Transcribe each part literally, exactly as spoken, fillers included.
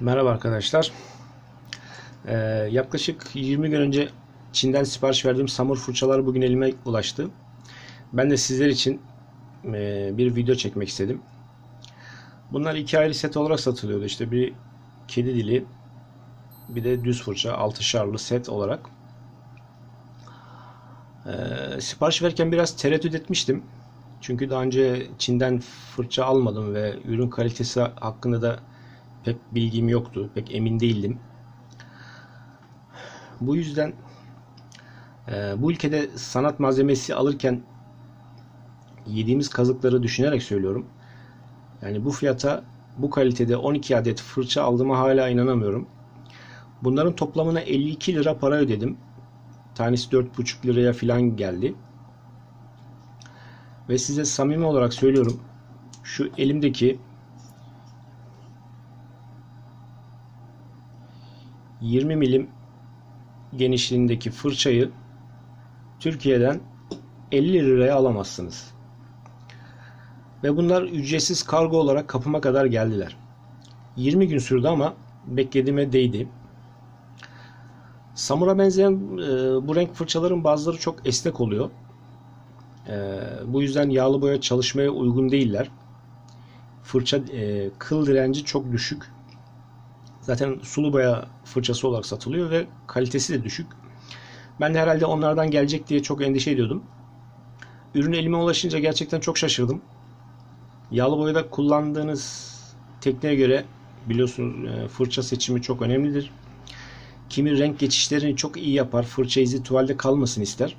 Merhaba arkadaşlar. Ee, yaklaşık yirmi gün önce Çin'den sipariş verdiğim samur fırçalar bugün elime ulaştı. Ben de sizler için e, bir video çekmek istedim. Bunlar iki ayrı set olarak satılıyordu. İşte bir kedi dili, bir de düz fırça, altı şarlı set olarak. Ee, sipariş verirken biraz tereddüt etmiştim. Çünkü daha önce Çin'den fırça almadım ve ürün kalitesi hakkında da pek bilgim yoktu. Pek emin değildim. Bu yüzden e, bu ülkede sanat malzemesi alırken yediğimiz kazıkları düşünerek söylüyorum. Yani bu fiyata, bu kalitede on iki adet fırça aldığıma hala inanamıyorum. Bunların toplamına elli iki lira para ödedim. Tanesi dört buçuk liraya falan geldi. Ve size samimi olarak söylüyorum. Şu elimdeki yirmi milim genişliğindeki fırçayı Türkiye'den elli liraya alamazsınız. Ve bunlar ücretsiz kargo olarak kapıma kadar geldiler. yirmi gün sürdü ama beklediğime değdi. Samur'a benzeyen e, bu renk fırçaların bazıları çok esnek oluyor. E, bu yüzden yağlı boya çalışmaya uygun değiller. Fırça e, kıl direnci çok düşük. Zaten sulu boya fırçası olarak satılıyor ve kalitesi de düşük. Ben de herhalde onlardan gelecek diye çok endişe ediyordum. Ürün elime ulaşınca gerçekten çok şaşırdım. Yağlı boyada kullandığınız tekniğe göre biliyorsunuz fırça seçimi çok önemlidir. Kimi renk geçişlerini çok iyi yapar, fırça izi tuvalde kalmasın ister.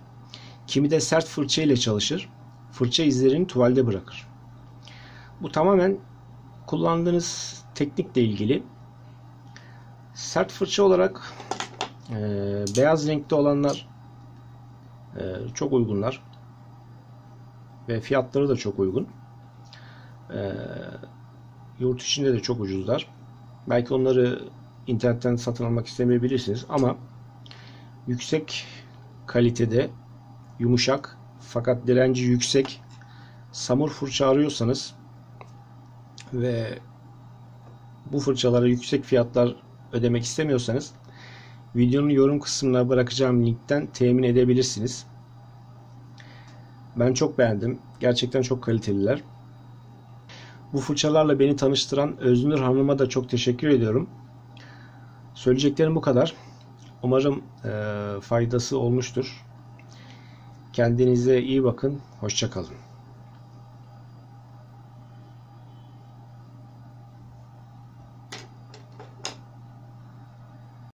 Kimi de sert fırça ile çalışır, fırça izlerini tuvalde bırakır. Bu tamamen kullandığınız teknikle ilgili. Sert fırça olarak e, beyaz renkte olanlar e, çok uygunlar ve fiyatları da çok uygun. E, yurt içinde de çok ucuzlar. Belki onları internetten satın almak istemeyebilirsiniz ama yüksek kalitede, yumuşak fakat direnci yüksek samur fırça arıyorsanız ve bu fırçalara yüksek fiyatlar ödemek istemiyorsanız videonun yorum kısmına bırakacağım linkten temin edebilirsiniz. Ben çok beğendim. Gerçekten çok kaliteliler. Bu fırçalarla beni tanıştıran Öznur Hanım'a da çok teşekkür ediyorum. Söyleyeceklerim bu kadar. Umarım e, faydası olmuştur. Kendinize iyi bakın. Hoşça kalın.